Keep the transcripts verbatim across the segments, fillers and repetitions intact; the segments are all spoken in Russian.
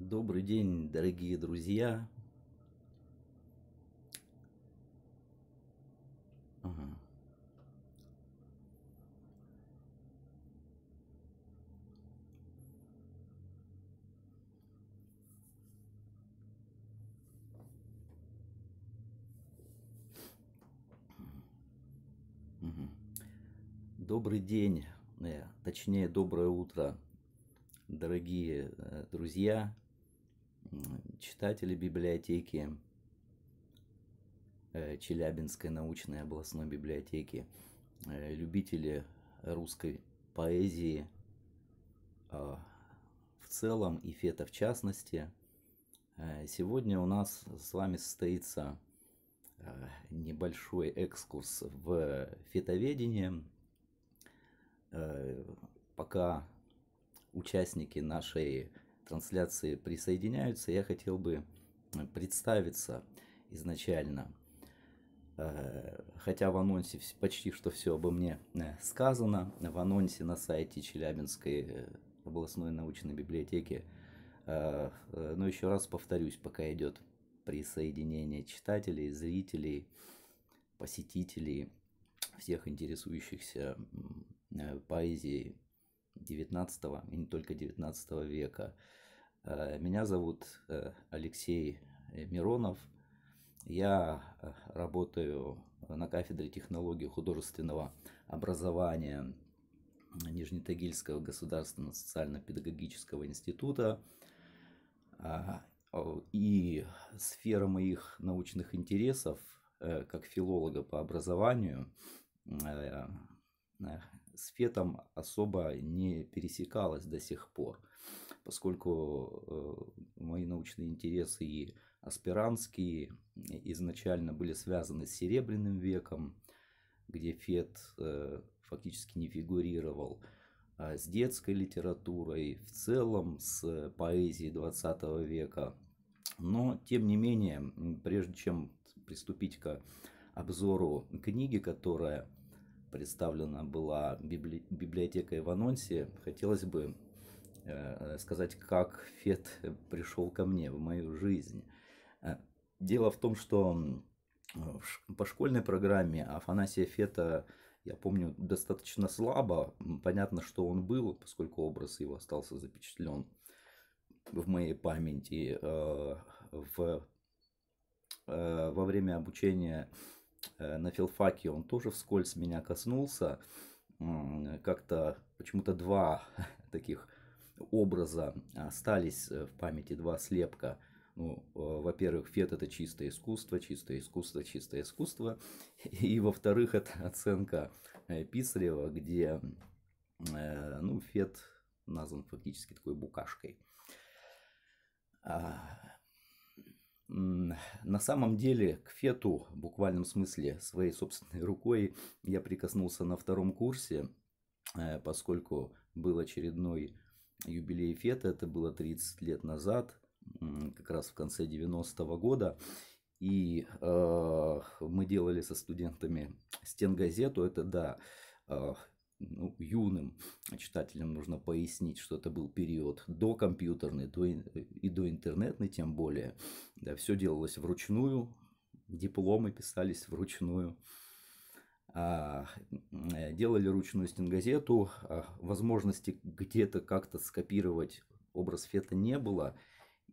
Добрый день, дорогие друзья. Ага. Добрый день, точнее, доброе утро, дорогие друзья, читатели библиотеки, Челябинской научной областной библиотеки, любители русской поэзии в целом и Фета в частности. Сегодня у нас с вами состоится небольшой экскурс в фетоведение. Пока участники нашей трансляции присоединяются, я хотел бы представиться изначально. Хотя в анонсе почти что все обо мне сказано, в анонсе на сайте Челябинской областной научной библиотеки, но еще раз повторюсь, пока идет присоединение читателей, зрителей, посетителей, всех интересующихся поэзией девятнадцатого и не только девятнадцатого века. Меня зовут Алексей Миронов. Я работаю на кафедре технологии художественного образования Нижнетагильского государственного социально-педагогического института. И сфера моих научных интересов, как филолога по образованию, с Фетом особо не пересекалась до сих пор, поскольку мои научные интересы и аспирантские изначально были связаны с Серебряным веком, где Фет фактически не фигурировал, с детской литературой, в целом с поэзией двадцатого века. Но, тем не менее, прежде чем приступить к обзору книги, которая представлена была библи... библиотекой в анонсе, хотелось бы э, сказать, как Фет пришел ко мне в мою жизнь. Дело в том, что по школьной программе Афанасия Фета я помню достаточно слабо. Понятно, что он был, поскольку образ его остался запечатлен в моей памяти. Э, в, э, во время обучения на филфаке он тоже вскользь меня коснулся. Как-то почему-то два таких образа остались в памяти, два слепка. Ну, во-первых, Фет — это чистое искусство, чистое искусство, чистое искусство. И, во-вторых, это оценка Писарева, где, ну, Фет назван фактически такой букашкой. На самом деле к Фету, в буквальном смысле, своей собственной рукой я прикоснулся на втором курсе, поскольку был очередной юбилей Фета, это было тридцать лет назад, как раз в конце девяностого года, и э, мы делали со студентами стенгазету. Это, да, э, ну, юным читателям нужно пояснить, что это был период докомпьютерный до и доинтернетный, тем более. Да, все делалось вручную, дипломы писались вручную. А, делали ручную стенгазету, а возможности где-то как-то скопировать образ Фета не было.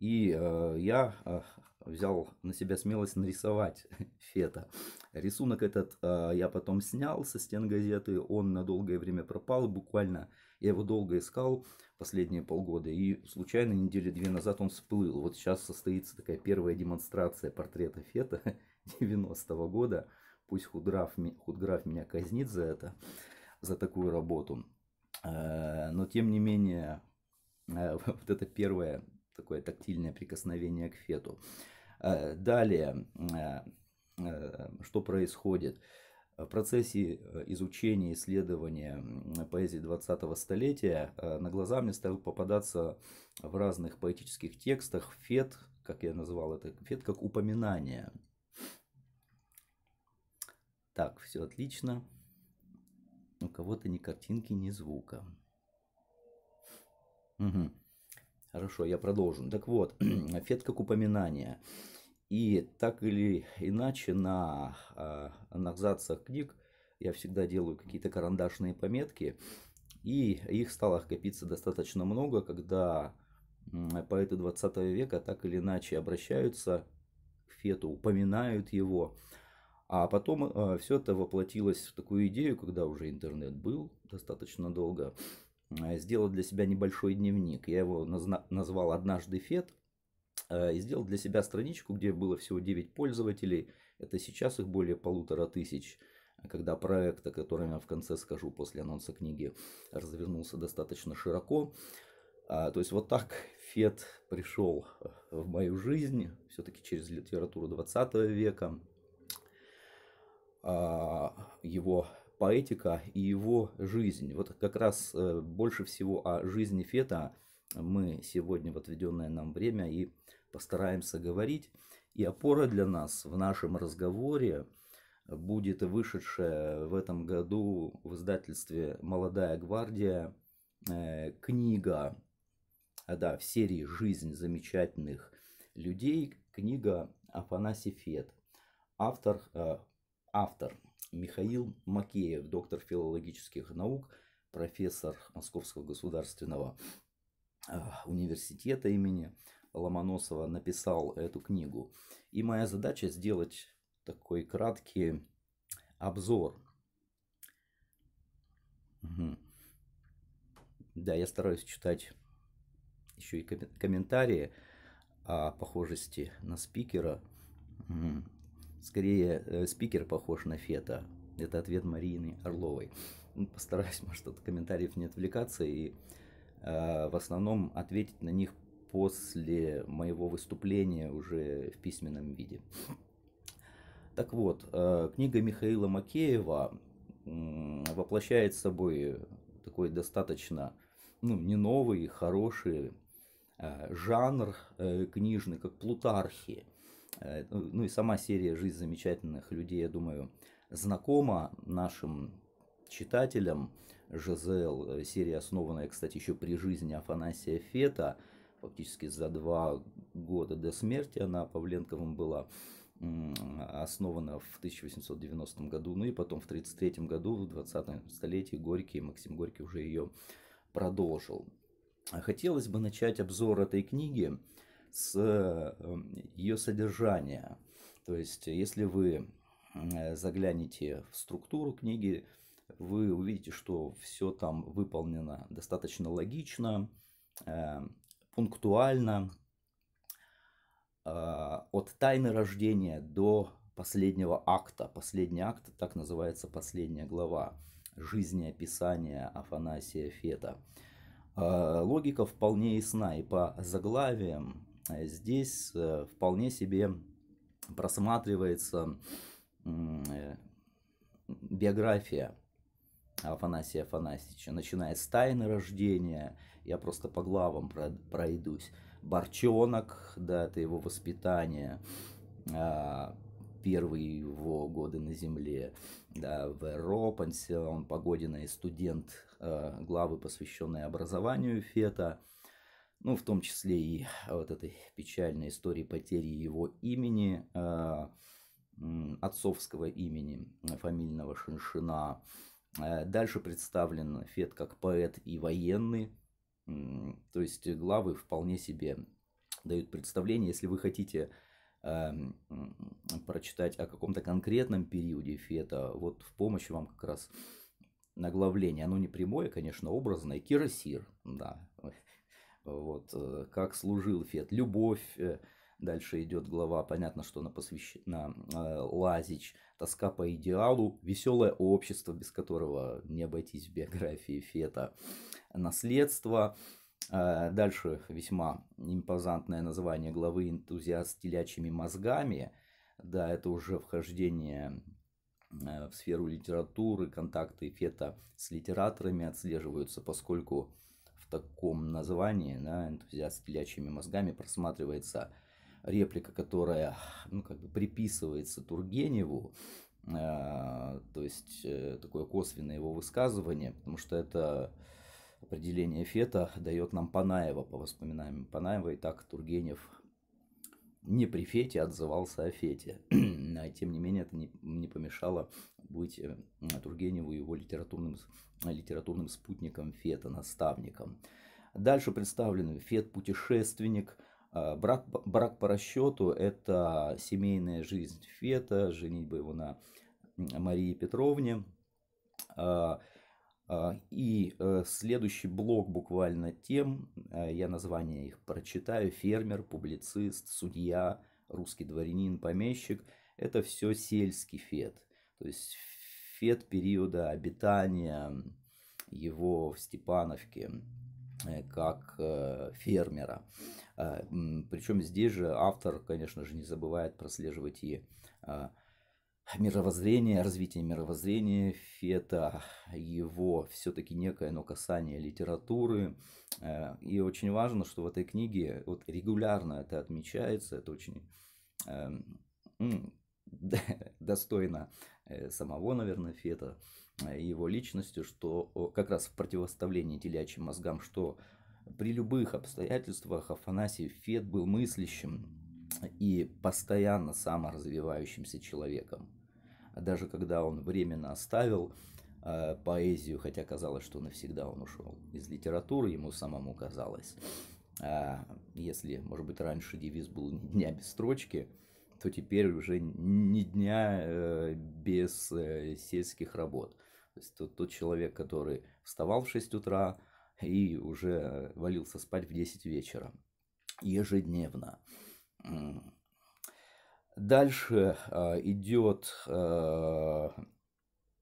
И а, я а, взял на себя смелость нарисовать Фета. Рисунок этот э, я потом снял со стенгазеты, он на долгое время пропал, буквально я его долго искал последние полгода, и случайно недели две назад он всплыл. Вот сейчас состоится такая первая демонстрация портрета Фета девяностого года, пусть худграф, худграф меня казнит за это, за такую работу, э, но тем не менее, э, вот это первое такое тактильное прикосновение к Фету. Э, далее... Э, Что происходит? В процессе изучения, исследования поэзии двадцатого столетия на глаза мне стал попадаться в разных поэтических текстах Фет, как я назвал это, Фет как упоминание. Так, все отлично. У кого-то ни картинки, ни звука. Угу. Хорошо, я продолжу. Так вот, Фет как упоминание. И так или иначе на аннотациях книг я всегда делаю какие-то карандашные пометки. И их стало копиться достаточно много, когда поэты двадцатого века так или иначе обращаются к Фету, упоминают его. А потом все это воплотилось в такую идею, когда уже интернет был достаточно долго, сделал для себя небольшой дневник. Я его назвал «Однажды Фет» и сделал для себя страничку, где было всего девять пользователей. Это сейчас их более полутора тысяч, когда проект, о котором я в конце скажу после анонса книги, развернулся достаточно широко. То есть вот так Фет пришел в мою жизнь, все-таки через литературу двадцатого века. Его поэтика и его жизнь. Вот как раз больше всего о жизни Фета мы сегодня в отведенное нам время и постараемся говорить. И опора для нас в нашем разговоре будет вышедшая в этом году в издательстве «Молодая гвардия» книга, да, в серии «Жизнь замечательных людей», книга Афанасий Фет. Автор Автор Михаил Макеев, доктор филологических наук, профессор Московского государственного университета имени Ломоносова, написал эту книгу. И моя задача сделать такой краткий обзор. Угу. Да, я стараюсь читать еще и комментарии о похожести на спикера. Угу. Скорее, э, спикер похож на Фета. Это ответ Марины Орловой. Постараюсь, может, от комментариев не отвлекаться и э, в основном ответить на них после моего выступления уже в письменном виде. Так вот, э, книга Михаила Макеева э, воплощает собой такой достаточно, ну, не новый, хороший э, жанр э, книжный, как Плутархия. Ну и сама серия «Жизнь замечательных людей», я думаю, знакома нашим читателям. ЖЗЛ, серия, основанная, кстати, еще при жизни Афанасия Фета, фактически за два года до смерти она Павленковым была основана в тысяча восемьсот девяностом году, ну и потом в тысяча девятьсот тридцать третьем году, в двадцатом столетии, Горький, Максим Горький уже ее продолжил. Хотелось бы начать обзор этой книги с ее содержания. То есть, если вы заглянете в структуру книги, вы увидите, что все там выполнено достаточно логично, пунктуально, от тайны рождения до последнего акта. Последний акт, так называется последняя глава жизнеописания Афанасия Фета. Логика вполне ясна, и по заглавиям здесь вполне себе просматривается биография Афанасия Афанасьевича, начиная с тайны рождения. Я просто по главам пройдусь. Борчонок, да, это его воспитание, первые его годы на земле, да, Веро, пансион Погодина и студент, главы, посвященные образованию Фета. Ну, в том числе и вот этой печальной истории потери его имени, отцовского имени, фамильного Шеншина. Дальше представлен Фет как поэт и военный. То есть главы вполне себе дают представление. Если вы хотите прочитать о каком-то конкретном периоде Фета, вот в помощь вам как раз наглавление. Оно не прямое, конечно, образное. Кирасир, да. Вот, как служил Фет, любовь, дальше идет глава, понятно, что она посвящена Лазич, тоска по идеалу, веселое общество, без которого не обойтись в биографии Фета, наследство, дальше весьма импозантное название главы «Энтузиаст с телячьими мозгами», да, это уже вхождение в сферу литературы, контакты Фета с литераторами отслеживаются, поскольку в таком названии, да, «Энтузиаст с телячьими мозгами», просматривается реплика, которая, ну, как бы приписывается Тургеневу, э, то есть э, такое косвенное его высказывание, потому что это определение Фета дает нам Панаева по воспоминаниям Панаева. И так Тургенев не при Фете отзывался о Фете. А тем не менее, это не, не помешало быть Тургеневу его литературным, литературным спутником Фета, наставником. Дальше представлен Фет-путешественник. Брак, брак по расчету – это семейная жизнь Фета, женитьба его на Марии Петровне. И следующий блок буквально тем, я название их прочитаю, фермер, публицист, судья, русский дворянин, помещик – это все сельский Фет, то есть Фет периода обитания его в Степановке как фермера. Причем здесь же автор, конечно же, не забывает прослеживать и мировоззрение, развитие мировоззрения Фета, его все-таки некое, но касание литературы. И очень важно, что в этой книге вот регулярно это отмечается, это очень достойно самого, наверное, Фета, его личностью, что как раз в противоставлении телячьим мозгам, что при любых обстоятельствах Афанасий Фет был мыслящим и постоянно саморазвивающимся человеком. Даже когда он временно оставил э, поэзию, хотя казалось, что навсегда он ушел из литературы, ему самому казалось. А если, может быть, раньше девиз был «ни дня без строчки», то теперь уже ни дня э, без э, сельских работ. То есть тот, тот человек, который вставал в шесть утра и уже валился спать в десять вечера ежедневно. Дальше идет,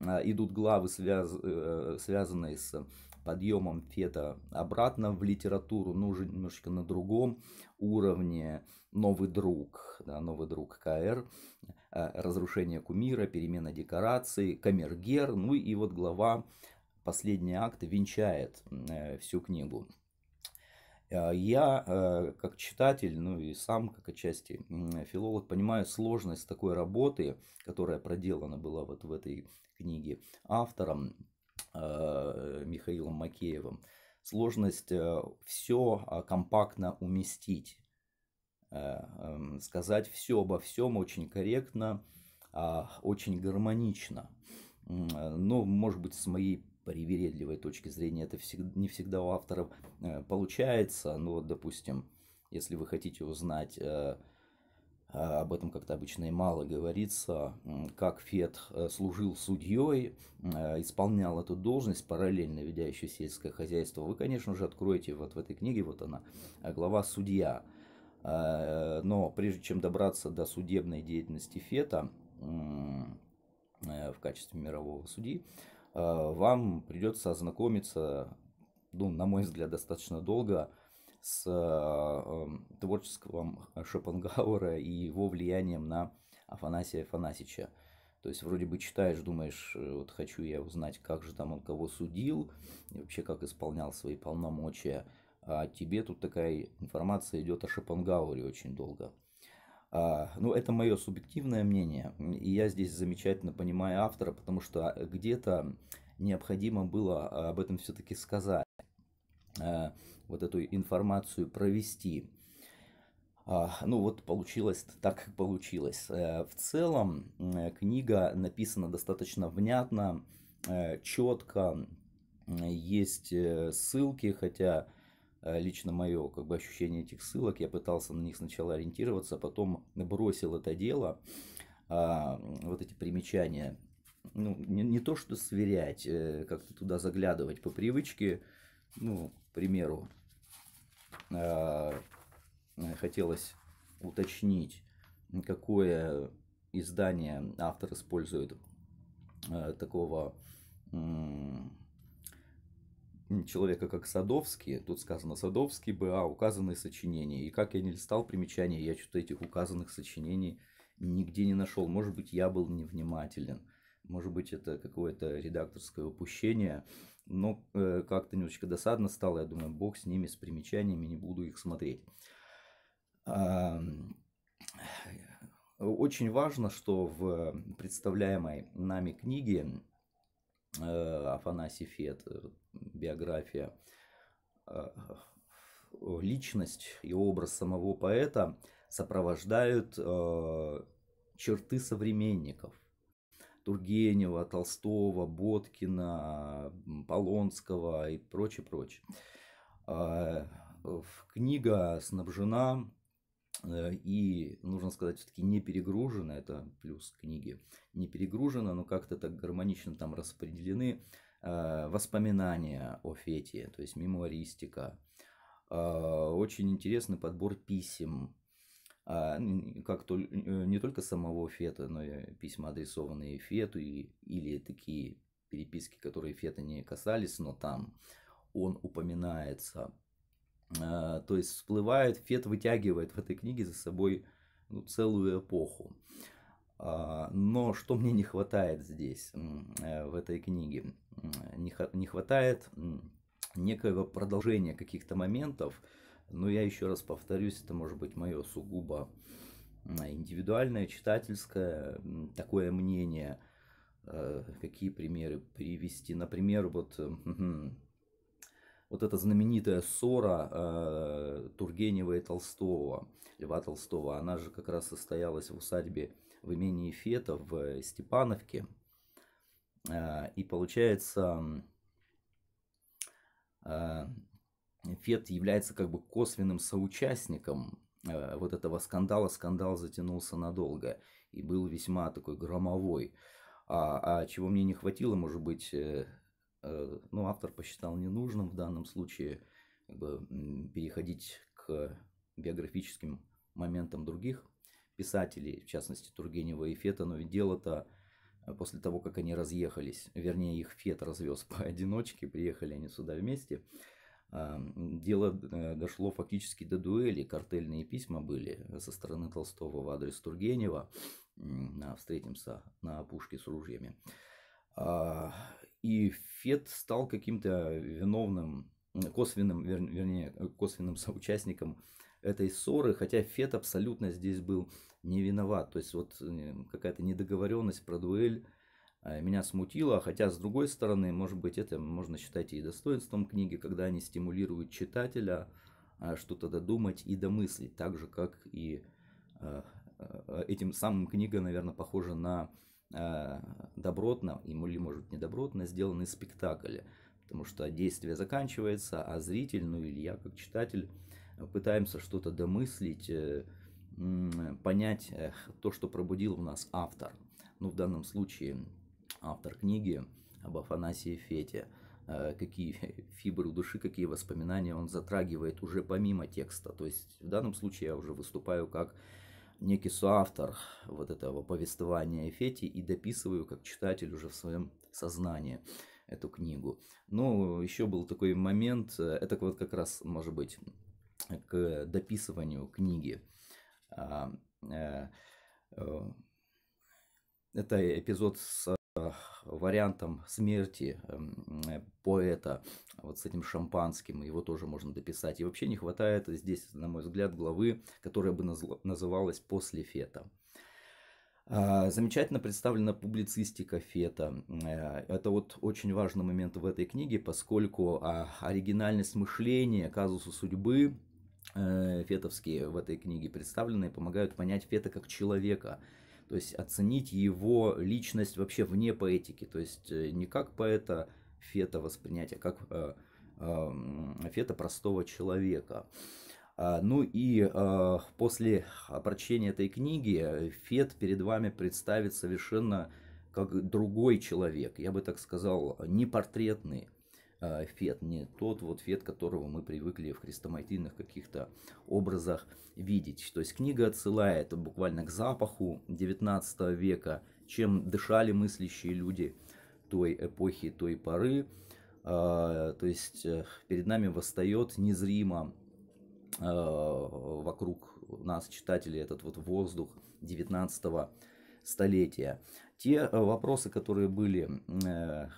идут главы, связ, связанные с подъемом Фета обратно в литературу, ну уже немножечко на другом уровне. Новый друг, да, новый друг КР, разрушение кумира, перемена декораций, камергер. Ну и вот глава, последний акт, венчает всю книгу. Я, как читатель, ну и сам, как отчасти филолог, понимаю сложность такой работы, которая проделана была вот в этой книге автором Михаилом Макеевым. Сложность все компактно уместить, сказать все обо всем очень корректно, очень гармонично. Но, может быть, с моей привередливой точки зрения это не всегда у авторов получается, но, допустим, если вы хотите узнать, об этом как-то обычно и мало говорится, как Фет служил судьей, исполнял эту должность, параллельно ведя еще сельское хозяйство, вы, конечно же, откроете вот в этой книге, вот она, глава «Судья». Но прежде чем добраться до судебной деятельности Фета в качестве мирового судьи, вам придется ознакомиться, ну, на мой взгляд, достаточно долго с творчеством Шопенгауэра и его влиянием на Афанасия Афанасьича. То есть вроде бы читаешь, думаешь, вот хочу я узнать, как же там он кого судил, и вообще как исполнял свои полномочия. А тебе тут такая информация идет о Шопенгауэре очень долго. Ну, это мое субъективное мнение, и я здесь замечательно понимаю автора, потому что где-то необходимо было об этом все-таки сказать, вот эту информацию провести. Ну, вот получилось так, как получилось. В целом книга написана достаточно внятно, четко, есть ссылки, хотя... Лично мое как бы, ощущение этих ссылок, я пытался на них сначала ориентироваться, потом бросил это дело, а, вот эти примечания. Ну, не, не то, что сверять, как-то туда заглядывать по привычке. Ну, к примеру, а, хотелось уточнить, какое издание автор использует а, такого... человека, как Садовский, тут сказано Садовский, БА, указанные сочинения. И как я не листал примечания, я что-то этих указанных сочинений нигде не нашел. Может быть, я был невнимателен, может быть, это какое-то редакторское упущение, но э, как-то немножечко досадно стало. Я думаю, бог с ними, с примечаниями, не буду их смотреть. А... Очень важно, что в представляемой нами книге Афанасий Фет, биография, личность и образ самого поэта сопровождают черты современников. Тургенева, Толстого, Боткина, Полонского и прочее, прочее. Книга снабжена и, нужно сказать, все-таки не перегружена, это плюс книги, не перегружена, но как-то так гармонично там распределены воспоминания о Фете, то есть мемуаристика. Очень интересный подбор писем. Как то, не только самого Фета, но и письма, адресованные Фету, и, или такие переписки, которые Фета не касались, но там он упоминается. То есть всплывает, Фет вытягивает в этой книге за собой, ну, целую эпоху. Но что мне не хватает здесь, в этой книге? Не хватает некоего продолжения каких-то моментов. Но я еще раз повторюсь, это может быть мое сугубо индивидуальное, читательское такое мнение. Какие примеры привести? Например, вот, вот эта знаменитая ссора Тургенева и Толстого, Льва Толстого, она же как раз состоялась в усадьбе в имении Фета в Степановке. И получается... Фет является как бы косвенным соучастником э, вот этого скандала. Скандал затянулся надолго и был весьма такой громовой. А, а чего мне не хватило, может быть, э, э, ну, автор посчитал ненужным в данном случае как бы переходить к биографическим моментам других писателей, в частности Тургенева и Фета. Но ведь дело-то после того, как они разъехались, вернее, их Фет развез поодиночке, приехали они сюда вместе. Дело дошло фактически до дуэли, картельные письма были со стороны Толстого в адрес Тургенева, встретимся на опушке с ружьями. И Фет стал каким-то виновным, косвенным, вернее, косвенным соучастником этой ссоры, хотя Фет абсолютно здесь был не виноват. То есть вот какая-то недоговоренность про дуэль меня смутило, хотя, с другой стороны, может быть, это можно считать и достоинством книги, когда они стимулируют читателя что-то додумать и домыслить, так же, как и этим самым книга, наверное, похожа на добротно, или, может, не добротно, сделанный спектакль, потому что действие заканчивается, а зритель, ну или я, как читатель, пытаемся что-то домыслить, понять то, что пробудил в нас автор. Ну, в данном случае... автор книги об Афанасии Фете, какие фибры души, какие воспоминания он затрагивает уже помимо текста. То есть в данном случае я уже выступаю как некий соавтор вот этого повествования Фете и дописываю как читатель уже в своем сознании эту книгу. Но еще был такой момент, это вот как раз, может быть, к дописыванию книги. Это эпизод с вариантом смерти поэта, вот с этим шампанским, его тоже можно дописать. И вообще не хватает здесь, на мой взгляд, главы, которая бы называлась «После Фета». Замечательно представлена публицистика Фета. Это вот очень важный момент в этой книге, поскольку оригинальность мышления, казусы судьбы фетовские в этой книге представлены и помогают понять Фета как человека. То есть оценить его личность вообще вне поэтики. То есть не как поэта Фета воспринять, а как э, э, Фета простого человека. А, ну и э, после прочтения этой книги Фет перед вами представит совершенно как другой человек. Я бы так сказал, не портретный э, Фет, не тот вот Фет, которого мы привыкли в хрестоматийных каких-то образах видеть. То есть книга отсылает буквально к запаху девятнадцатого века, чем дышали мыслящие люди той эпохи, той поры. То есть перед нами восстает незримо вокруг нас, читателей, этот вот воздух девятнадцатого столетия. Те вопросы, которые были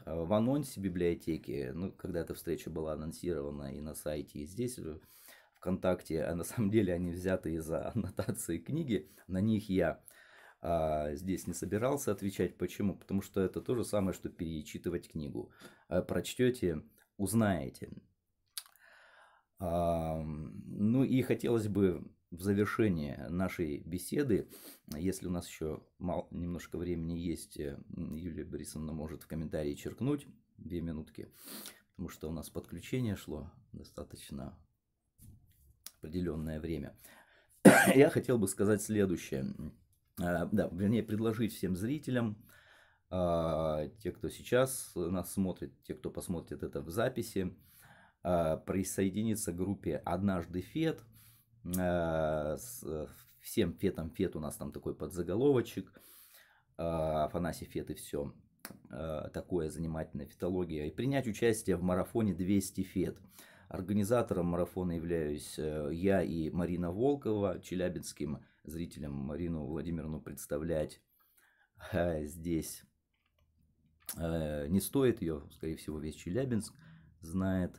в анонсе библиотеки, ну, когда эта встреча была анонсирована и на сайте, и здесь ВКонтакте, а на самом деле они взяты из-за аннотации книги, на них я а здесь не собирался отвечать. Почему? Потому что это то же самое, что перечитывать книгу. Прочтете, узнаете. Ну и хотелось бы в завершение нашей беседы, если у нас еще мало, немножко времени есть, Юлия Борисовна может в комментарии черкнуть две минутки, потому что у нас подключение шло достаточно определенное время. Я хотел бы сказать следующее, да, вернее, предложить всем зрителям, те, кто сейчас нас смотрит, те, кто посмотрит это в записи, присоединиться к группе «Однажды Фет». С всем Фетом Фет у нас там такой подзаголовочек, Афанасий Фет и все такое занимательное, фетология, и принять участие в марафоне двести Фет. Организатором марафона являюсь я и Марина Волкова, челябинским зрителям Марину Владимировну представлять здесь не стоит, ее, скорее всего, весь Челябинск знает.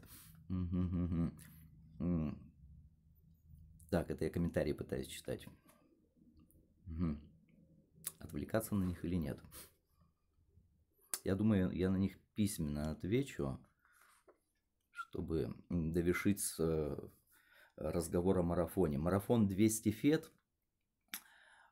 Так, это я комментарии пытаюсь читать. Угу. Отвлекаться на них или нет? Я думаю, я на них письменно отвечу, чтобы довершить разговор о марафоне. Марафон двести Фет.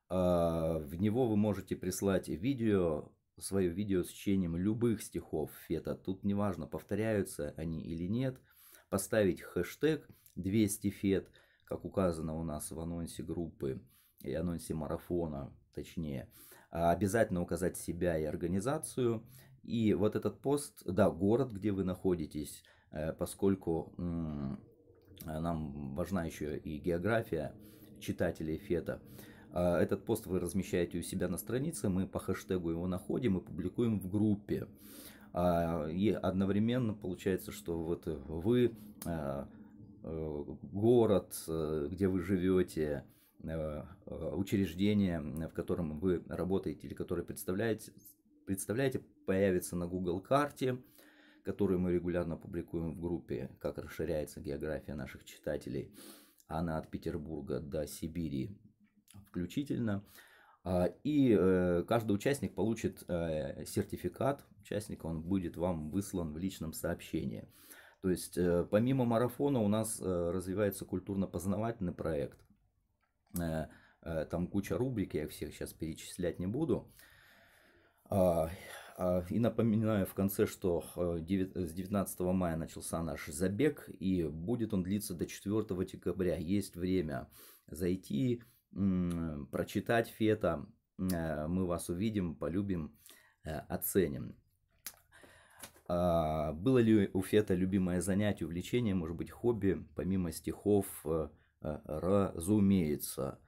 В него вы можете прислать видео, свое видео с чтением любых стихов Фета. Тут неважно, повторяются они или нет. Поставить хэштег двести Фет, как указано у нас в анонсе группы и анонсе марафона, точнее, обязательно указать себя и организацию. И вот этот пост, да, город, где вы находитесь, поскольку нам важна еще и география читателей Фета. Этот пост вы размещаете у себя на странице, мы по хэштегу его находим и публикуем в группе. И одновременно получается, что вот вы... город, где вы живете, учреждение, в котором вы работаете или которое представляете, представляете, появится на Google карте, которую мы регулярно публикуем в группе, как расширяется география наших читателей. Она от Петербурга до Сибири включительно. И каждый участник получит сертификат участника, он будет вам выслан в личном сообщении. То есть, помимо марафона у нас развивается культурно-познавательный проект. Там куча рубрик, я их всех сейчас перечислять не буду. И напоминаю в конце, что с девятнадцатого мая начался наш забег, и будет он длиться до четвёртого декабря. Есть время зайти, прочитать Фета. Мы вас увидим, полюбим, оценим. Было ли у Фета любимое занятие, увлечение, может быть, хобби, помимо стихов, разумеется.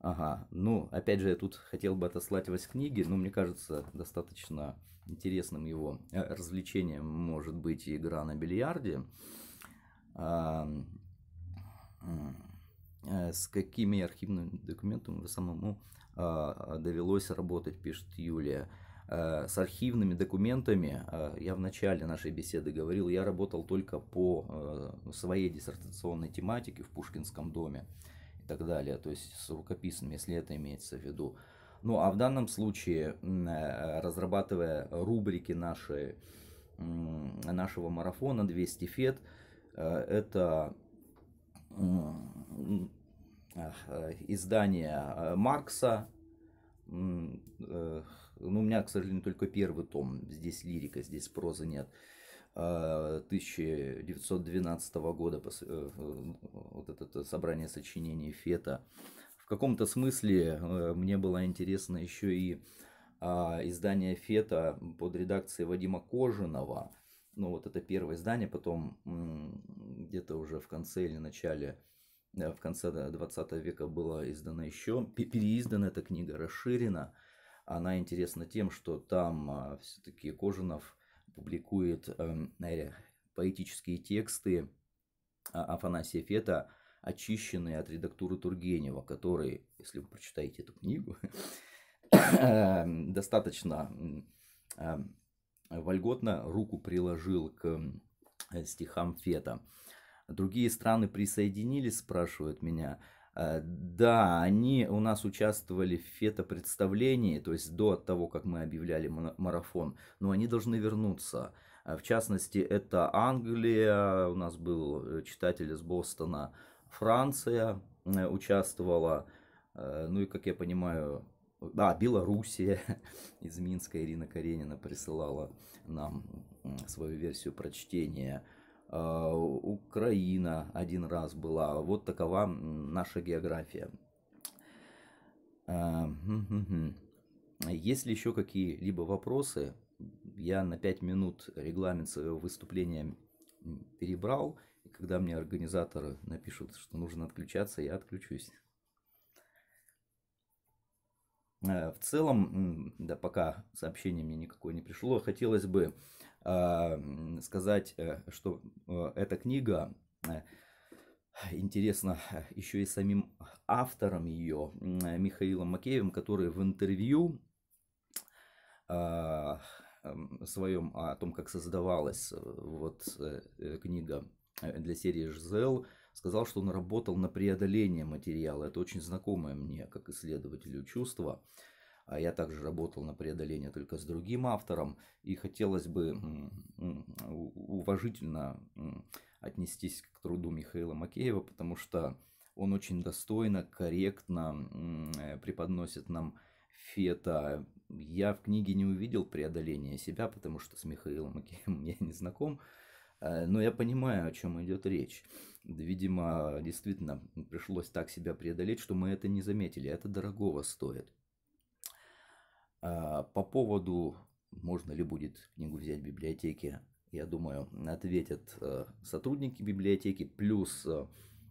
Ага, ну, опять же, я тут хотел бы отослать вас книги, но мне кажется, достаточно интересным его развлечением может быть игра на бильярде. С какими архивными документами вы самому довелось работать, пишет Юлия. С архивными документами, я в начале нашей беседы говорил, я работал только по своей диссертационной тематике в Пушкинском доме и так далее, то есть с рукописными, если это имеется в виду. Ну а в данном случае, разрабатывая рубрики нашей, нашего марафона двести Фет, это издание Маркса. Ну, у меня, к сожалению, только первый том, здесь лирика, здесь прозы нет, тысяча девятьсот двенадцатого года, вот это собрание сочинений Фета. В каком-то смысле мне было интересно еще и издание Фета под редакцией Вадима Кожинова, ну, вот это первое издание, потом где-то уже в конце или начале, в конце двадцатого века была издана еще, переиздана эта книга, расширена. Она интересна тем, что там все-таки Кожинов публикует поэтические тексты Афанасия Фета, очищенные от редактуры Тургенева, который, если вы прочитаете эту книгу, достаточно вольготно руку приложил к стихам Фета. Другие страны присоединились, спрашивают меня. Да, они у нас участвовали в фетопредставлении, то есть до того, как мы объявляли марафон, но они должны вернуться. В частности, это Англия, у нас был читатель из Бостона, Франция участвовала, ну и, как я понимаю, да, Белоруссия из Минска, Ирина Каренина присылала нам свою версию прочтения. Украина один раз была. Вот такова наша география. Есть ли еще какие-либо вопросы? Я на пять минут регламент своего выступления перебрал. И когда мне организаторы напишут, что нужно отключаться, я отключусь. В целом, да, пока сообщение мне никакое не пришло, хотелось бы э, сказать, что эта книга интересна еще и самим автором ее, Михаилом Макеевым, который в интервью э, своем о том, как создавалась вот книга для серии «Жизель», сказал, что он работал на преодоление материала. Это очень знакомое мне, как исследователю, чувство. А я также работал на преодоление только с другим автором. И хотелось бы уважительно отнестись к труду Михаила Макеева, потому что он очень достойно, корректно преподносит нам Фета. Я в книге не увидел преодоления себя, потому что с Михаилом Макеевым я не знаком. Но я понимаю, о чем идет речь. Видимо, действительно пришлось так себя преодолеть, что мы это не заметили. Это дорогого стоит. По поводу, можно ли будет книгу взять в библиотеке, я думаю, ответят сотрудники библиотеки. Плюс,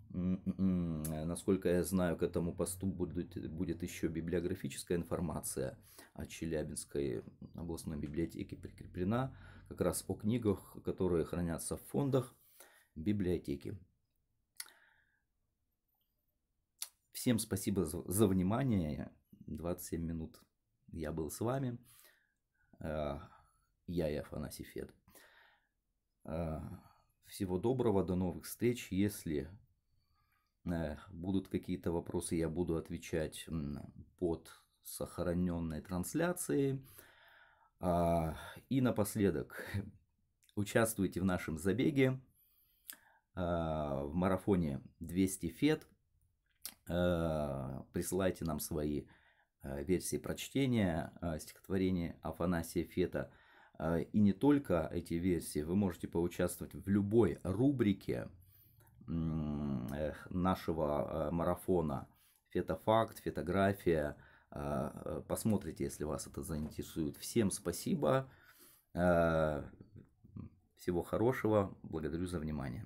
насколько я знаю, к этому посту будет, будет еще библиографическая информация от Челябинской областной библиотеки прикреплена. Как раз о книгах, которые хранятся в фондах библиотеки. Всем спасибо за внимание. двадцать семь минут я был с вами. Я и Афанасий Фет. Всего доброго, до новых встреч. Если будут какие-то вопросы, я буду отвечать под сохраненной трансляцией. И напоследок, участвуйте в нашем забеге, в марафоне двести фет, присылайте нам свои версии прочтения стихотворения Афанасия Фета. И не только эти версии, вы можете поучаствовать в любой рубрике нашего марафона: фетофакт, фетография. Посмотрите, если вас это заинтересует. Всем спасибо. Всего хорошего. Благодарю за внимание.